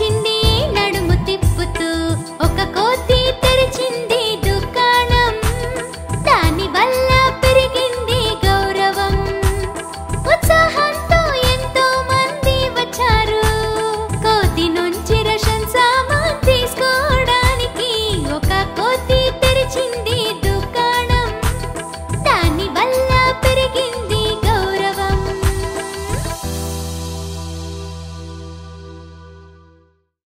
Chindi.